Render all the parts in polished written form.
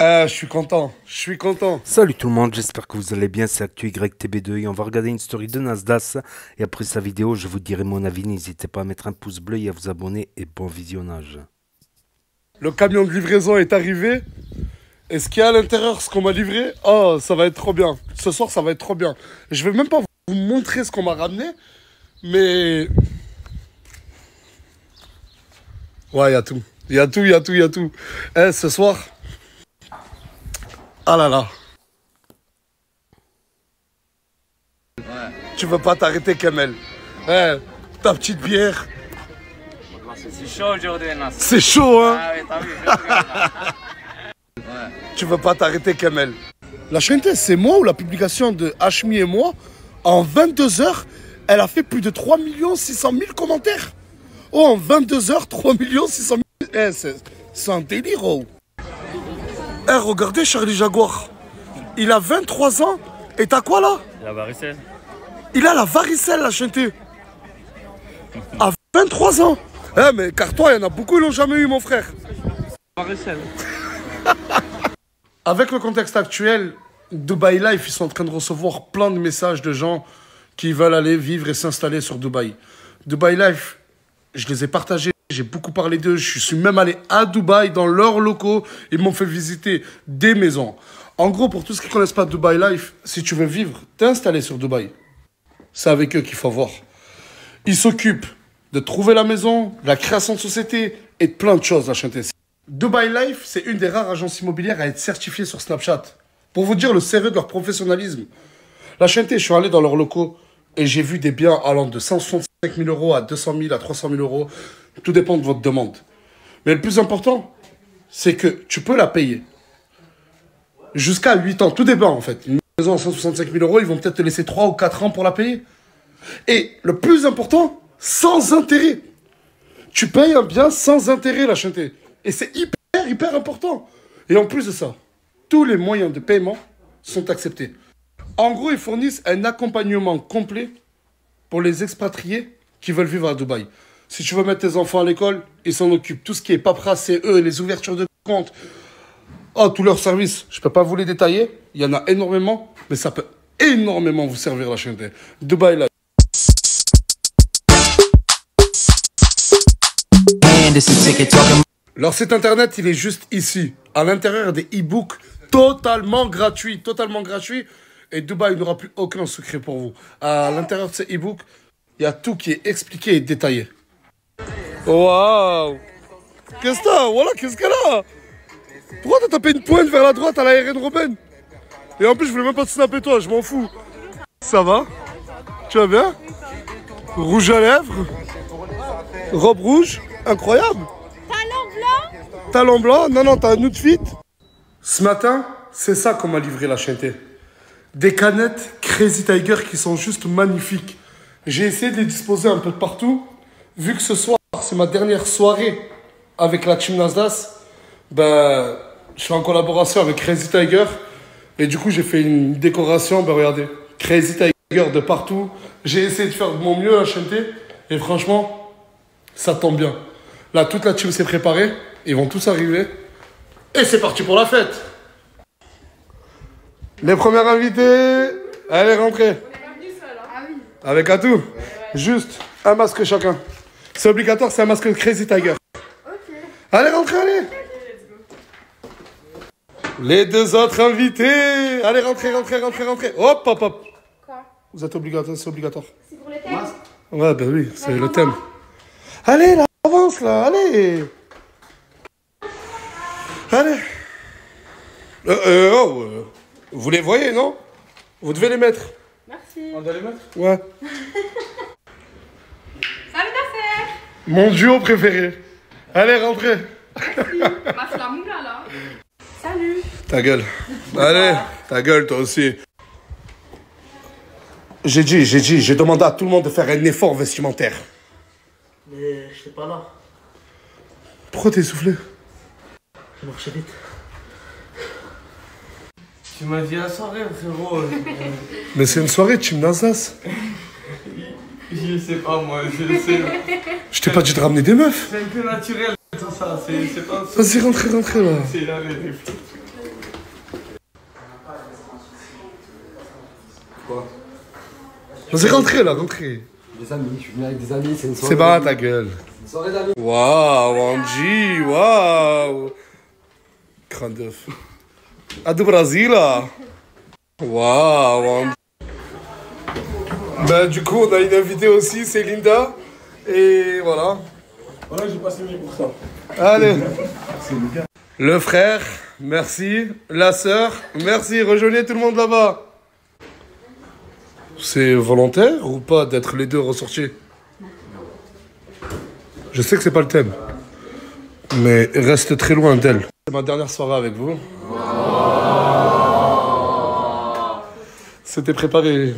Je suis content. Salut tout le monde, j'espère que vous allez bien, c'est ActuYTB2 et on va regarder une story de Nas Das. Et après sa vidéo, je vous dirai mon avis, n'hésitez pas à mettre un pouce bleu et à vous abonner et bon visionnage. Le camion de livraison est arrivé et ce qu'il y a à l'intérieur, ce qu'on m'a livré, oh ça va être trop bien. Ce soir ça va être trop bien. Je vais même pas vous montrer ce qu'on m'a ramené, mais... Ouais, il y a tout. Eh, ce soir... Ah là là. Ouais. Tu veux pas t'arrêter, Kamel. Eh, ta petite bière. C'est chaud aujourd'hui, Nas. C'est chaud, hein. Ah, oui, t'as vu, ouais. Tu veux pas t'arrêter, Kamel. La chanteuse, c'est moi ou la publication de HMI et moi, en 22 heures, elle a fait plus de 3 600 000 commentaires. Oh, en 22 heures, 3 600 000... Eh, c'est un délire, oh. Hey, regardez Charlie Jaguar, il a 23 ans et t'as quoi là? La varicelle. Il a la varicelle, la chanteuse. À 23 ans. Eh hey, mais car toi, il y en a beaucoup, ils l'ont jamais eu, mon frère. Varicelle. Avec le contexte actuel, Dubai Life, ils sont en train de recevoir plein de messages de gens qui veulent aller vivre et s'installer sur Dubaï. Dubai Life, je les ai partagés. J'ai beaucoup parlé d'eux, je suis même allé à Dubaï dans leurs locaux, ils m'ont fait visiter des maisons. En gros, pour tous ceux qui ne connaissent pas Dubai Life, si tu veux vivre, t'installer sur Dubaï. C'est avec eux qu'il faut voir. Ils s'occupent de trouver la maison, de la création de société et de plein de choses à chanter. Dubai Life, c'est une des rares agences immobilières à être certifiée sur Snapchat. Pour vous dire le sérieux de leur professionnalisme. La chanter, je suis allé dans leurs locaux et j'ai vu des biens allant de 165 000 euros à 200 000 à 300 000 euros. Tout dépend de votre demande. Mais le plus important, c'est que tu peux la payer. Jusqu'à 8 ans. Tout dépend, en fait. Une maison à 165 000 euros, ils vont peut-être te laisser 3 ou 4 ans pour la payer. Et le plus important, sans intérêt. Tu payes un bien sans intérêt, la chanteuse. Et c'est hyper, hyper important. Et en plus de ça, tous les moyens de paiement sont acceptés. En gros, ils fournissent un accompagnement complet pour les expatriés qui veulent vivre à Dubaï. Si tu veux mettre tes enfants à l'école, ils s'en occupent. Tout ce qui est paperasse, c'est eux, les ouvertures de compte. Oh, tous leurs services, je ne peux pas vous les détailler. Il y en a énormément, mais ça peut énormément vous servir, la chaîne Dubai Live. Leur site internet, il est juste ici. À l'intérieur des e-books, totalement gratuits. Et Dubaï n'aura plus aucun secret pour vous. À l'intérieur de ces e-books, il y a tout qui est expliqué et détaillé. Waouh! Qu'est-ce que t'as? Voilà, qu'est-ce qu'elle a? Pourquoi t'as tapé une pointe vers la droite à l'aérienne Robin? Et en plus, je voulais même pas te snapper toi, je m'en fous. Ça va? Tu vas bien? Rouge à lèvres. Robe rouge. Incroyable. Talon blanc? Non, t'as un outfit. Ce matin, c'est ça qu'on m'a livré, la chanteuse. Des canettes Crazy Tiger qui sont juste magnifiques. J'ai essayé de les disposer un peu de partout. Vu que ce soir, c'est ma dernière soirée avec la team Nas Das, ben, je suis en collaboration avec Crazy Tiger. Et du coup, j'ai fait une décoration. Ben, regardez, Crazy Tiger de partout. J'ai essayé de faire de mon mieux à chanter. Et franchement, ça tombe bien. Là, toute la team s'est préparée. Ils vont tous arriver. Et c'est parti pour la fête. Les premières invitées, allez rentrer. Avec Atou. Juste un masque chacun. C'est obligatoire, c'est un masque de Crazy Tiger. Ok. Allez, rentrez, allez. Les deux autres invités. Allez, rentrez. Hop. Quoi? Vous êtes obligatoire, c'est obligatoire. C'est pour le thème? Ouais, ben oui, c'est le thème. Allez, là, avance, là, allez. Allez. Vous les voyez, non? Vous devez les mettre. Merci. On doit les mettre? Ouais. Mon duo préféré. Allez, rentrez. Merci. Bah, c'est la moula, là. Salut. Ta gueule. Allez, ta gueule, toi aussi. J'ai demandé à tout le monde de faire un effort vestimentaire. Mais je n'étais pas là. Pourquoi t'es soufflé? Je marchais vite. Tu m'as dit la soirée, frérot. Mais c'est une soirée, tu me nasses. Je sais pas, moi, je sais. Je t'ai pas dit de ramener des meufs. C'est un peu naturel, tout ça, c'est pas... Vas-y, rentrez, là. C'est là, les meufs. C'est rentré là, rentré. Des amis, je suis venu avec des amis, c'est une soirée. C'est pas ta gueule. Une soirée d'amis. Waouh, Wanji, waouh. Crâne d'œuf. Adu-Brasil là. Waouh, Wanji. Ben du coup, on a une invitée aussi, c'est Linda. Et voilà. Voilà, j'ai passé mes pour ça. Allez. Le frère, merci. La sœur, merci. Rejoignez tout le monde là-bas. C'est volontaire ou pas d'être les deux ressortis? Je sais que c'est pas le thème, mais reste très loin d'elle. C'est ma dernière soirée avec vous. C'était préparé.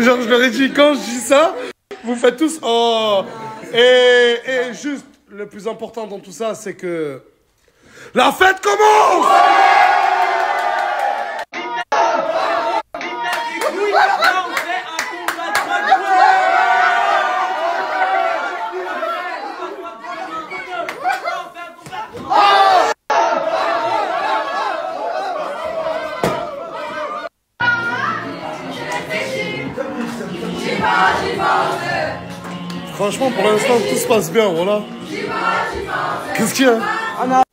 Genre je leur ai dit quand je dis ça, vous faites tous oh. Et juste le plus important dans tout ça, c'est que la fête commence. Franchement, pour l'instant, tout se passe bien, voilà. Qu'est-ce qu'il y a?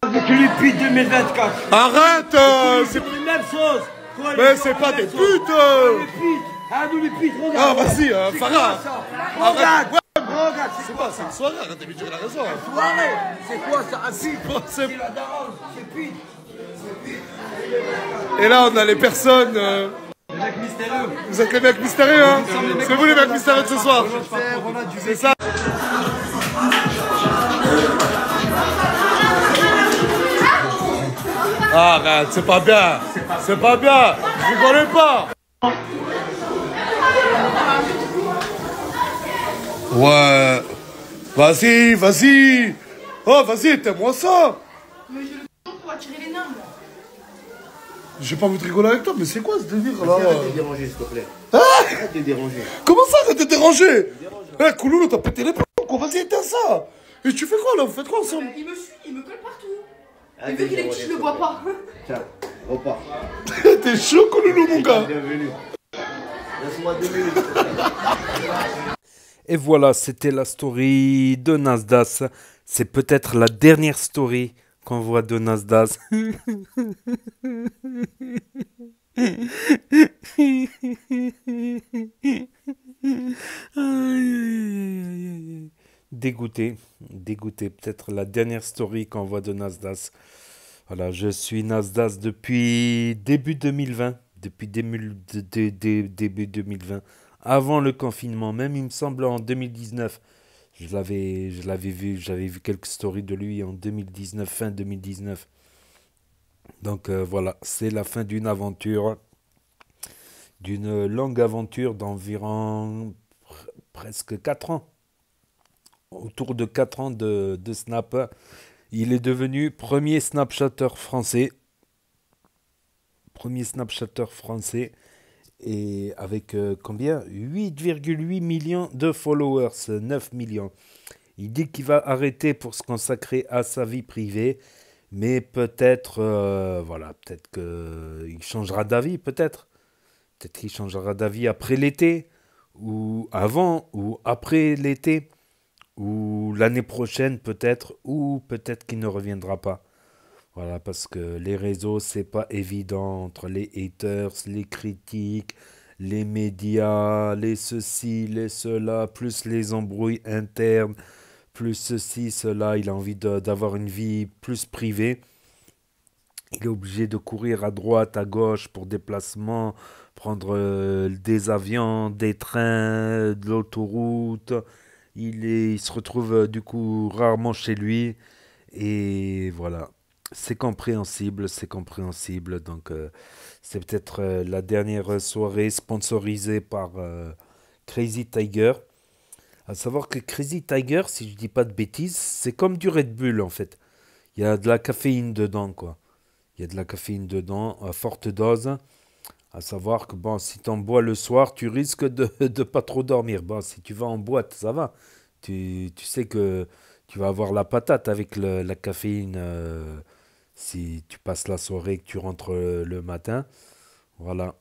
Avec le pute 2024. Arrête c'est les mêmes choses. Mais c'est pas des putes. Ah, nous les putes, regarde. Ah, vas-y, Farah. Regarde. C'est quoi, c'est une soirée, arrêtez de lui dire la raison. Une soirée. C'est quoi, ça? C'est la daronne, c'est pute. Et là, on a les personnes... mystérieux. Vous êtes les mecs mystérieux, hein? C'est vous les mecs mystérieux de ce soir. C'est ça. Ah, regarde, c'est pas bien. C'est pas bien. Je rigole pas. Ouais. Vas-y, vas-y. Oh, vas-y, t'aimes-moi ça. Mais je le prends pour attirer les nains. J'ai pas envie de rigoler avec toi, mais c'est quoi ce délire là? Arrête de déranger, s'il te plaît. Ah, arrête de déranger. Comment ça, arrête de déranger? Eh, hey, Kouloulou, t'as pété les plombs, quoi. Vas-y, éteins ça. Et tu fais quoi là? Vous faites quoi ensemble? Il me suit, il me colle partout. Et vu qu'il est petit, je le vois pas. Tiens, repars. T'es chaud, Kouloulou, mon gars. Bienvenue. Laisse-moi 2 minutes. Et voilà, c'était la story de Nas Das. C'est peut-être la dernière story qu'on voit de Nas Das. Dégoûté, dégoûté. Peut-être la dernière story qu'on voit de Nas Das. Voilà, je suis Nas Das depuis début 2020. Depuis début 2020. Avant le confinement, même il me semble en 2019. J'avais vu quelques stories de lui en 2019, fin 2019. Donc voilà, c'est la fin d'une aventure, d'une longue aventure d'environ presque 4 ans. Autour de 4 ans de Snap, il est devenu premier Snapchatter français. Premier Snapchatter français. Et avec combien? 8,8 millions de followers, 9 millions. Il dit qu'il va arrêter pour se consacrer à sa vie privée, mais peut-être, voilà, peut-être qu'il changera d'avis, peut-être. Peut-être qu'il changera d'avis après l'été, ou avant, ou après l'été, ou l'année prochaine peut-être, ou peut-être qu'il ne reviendra pas. Voilà, parce que les réseaux, c'est pas évident entre les haters, les critiques, les médias, les ceci, les cela, plus les embrouilles internes, plus ceci, cela. Il a envie d'avoir une vie plus privée. Il est obligé de courir à droite, à gauche pour déplacements, prendre des avions, des trains, de l'autoroute. Il se retrouve du coup rarement chez lui. Et voilà. C'est compréhensible, donc c'est peut-être la dernière soirée sponsorisée par Crazy Tiger. À savoir que Crazy Tiger, si je dis pas de bêtises, c'est comme du Red Bull en fait. Il y a de la caféine dedans, quoi. Il y a de la caféine dedans, à forte dose. À savoir que bon, si tu en bois le soir, tu risques de pas trop dormir. Bon, si tu vas en boîte, ça va. Tu sais que tu vas avoir la patate avec la caféine... si tu passes la soirée et que tu rentres le matin, voilà.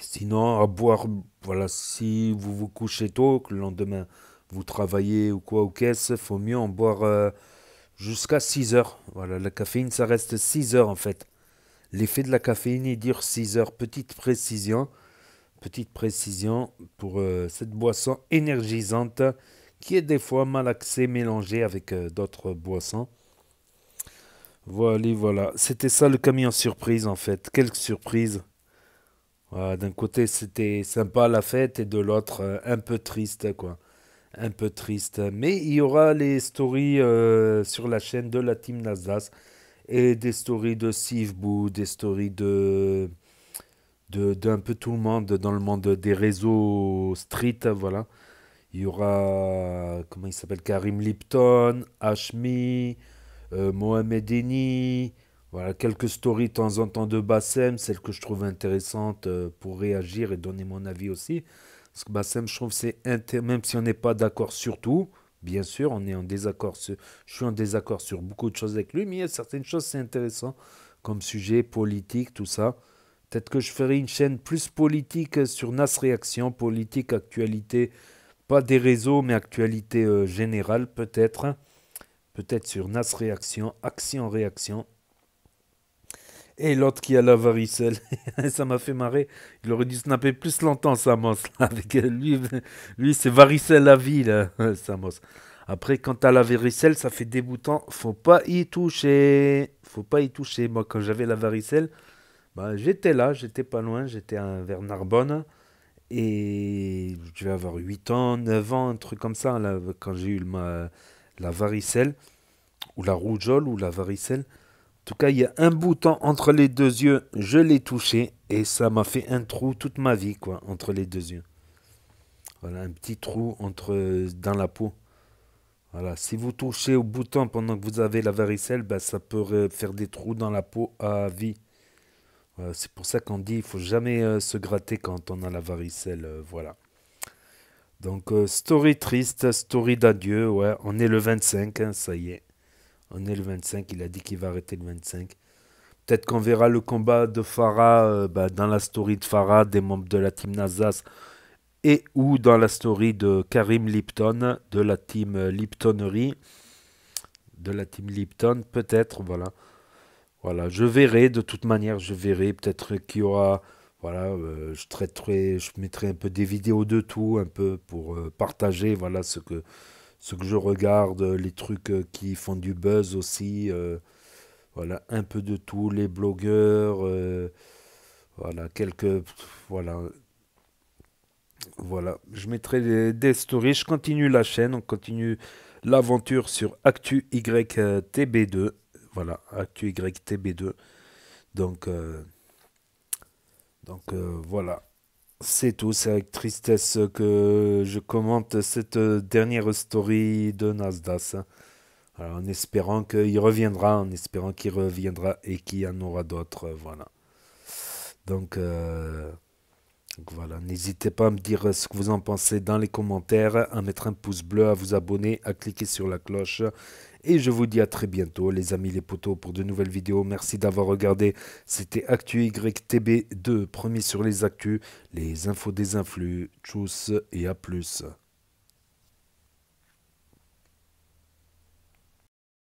Sinon, à boire, voilà, si vous vous couchez tôt, que le lendemain vous travaillez ou quoi, ou qu'est-ce, faut mieux en boire jusqu'à 6 heures. Voilà, la caféine, ça reste 6 heures en fait. L'effet de la caféine, il dure 6 heures. Petite précision pour cette boisson énergisante qui est des fois malaxée, mélangée avec d'autres boissons. Voilà, voilà. C'était ça le camion surprise en fait. Quelle surprise! Voilà, d'un côté, c'était sympa la fête et de l'autre, un peu triste, quoi. Un peu triste. Mais il y aura les stories sur la chaîne de la team Nas Das et des stories de Sivbou, des stories d'un peu tout le monde dans le monde des réseaux street, voilà. Il y aura, comment il s'appelle, Karim Lipton, HMI, Mohamed Eni. Voilà, quelques stories de temps en temps de Bassem, celles que je trouve intéressantes pour réagir et donner mon avis aussi. Parce que Bassem, je trouve que c'est intéressant, même si on n'est pas d'accord sur tout, bien sûr, on est en désaccord sur, je suis en désaccord sur beaucoup de choses avec lui, mais il y a certaines choses, c'est intéressant, comme sujet politique, tout ça. Peut-être que je ferai une chaîne plus politique sur Nasréaction, politique, actualité, pas des réseaux, mais actualité générale, peut-être. Peut-être sur Nasréaction, action-réaction. Et l'autre qui a la varicelle, ça m'a fait marrer. Il aurait dû snapper plus longtemps, Samos. Avec lui c'est varicelle à vie, là, Samos. Après, quant à la varicelle, ça fait dégoûtant. Faut pas y toucher. Faut pas y toucher. Moi, quand j'avais la varicelle, bah, j'étais là, j'étais pas loin. J'étais vers Narbonne. Et je vais avoir 8 ans, 9 ans, un truc comme ça, là, quand j'ai eu la varicelle, ou la rougeole, ou la varicelle. En tout cas, il y a un bouton entre les deux yeux, je l'ai touché et ça m'a fait un trou toute ma vie, quoi, entre les deux yeux. Voilà, un petit trou dans la peau. Voilà, si vous touchez au bouton pendant que vous avez la varicelle, bah, ça peut faire des trous dans la peau à vie. Voilà, c'est pour ça qu'on dit, il ne faut jamais se gratter quand on a la varicelle, voilà. Donc, story triste, story d'adieu, ouais, on est le 25, hein, ça y est. On est le 25, il a dit qu'il va arrêter le 25. Peut-être qu'on verra le combat de Farah bah, dans la story de Farah, des membres de la team Nas Das, et ou dans la story de Karim Lipton, de la team Liptonerie, de la team Lipton, peut-être, voilà. Voilà, je verrai, de toute manière, je verrai, peut-être qu'il y aura, voilà, je traiterai, je mettrai un peu des vidéos de tout, un peu pour partager, voilà, ce que je regarde, les trucs qui font du buzz aussi, voilà, un peu de tout, les blogueurs, voilà, quelques, voilà, je mettrai des stories, je continue la chaîne, on continue l'aventure sur ActuYTB2, voilà, ActuYTB2, donc voilà. C'est tout, c'est avec tristesse que je commente cette dernière story de Nas Das. Alors, en espérant qu'il reviendra, et qu'il y en aura d'autres, voilà. Donc voilà, n'hésitez pas à me dire ce que vous en pensez dans les commentaires, à mettre un pouce bleu, à vous abonner, à cliquer sur la cloche. Et je vous dis à très bientôt, les amis, les potos, pour de nouvelles vidéos. Merci d'avoir regardé. C'était ActuYTB2, premier sur les actus, les infos des influx. Tchuss et à plus.